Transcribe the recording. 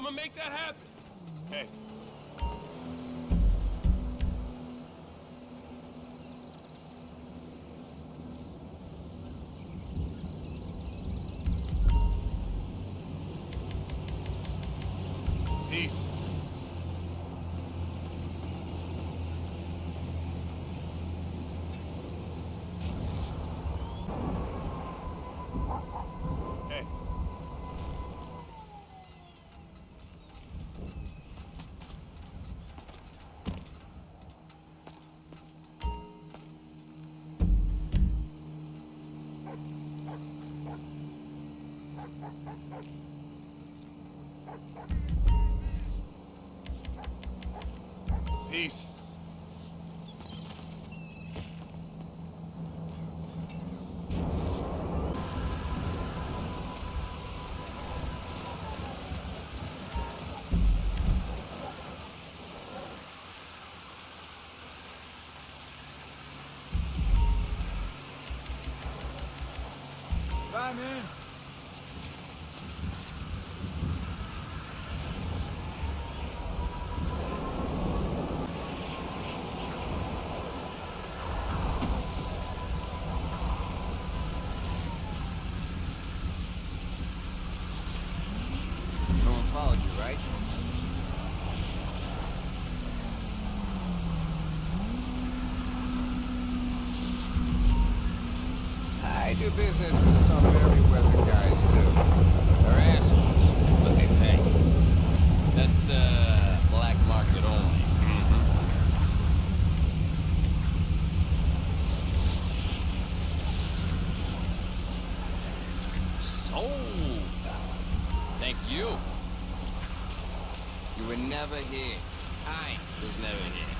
I'm gonna make that happen. Hey. Peace. Peace. Bye, man. I do business with some very weather guys, too. They're assholes. But they pay. That's, black market only. Mm-hmm. Sold. Thank you. You were never here. I was never here.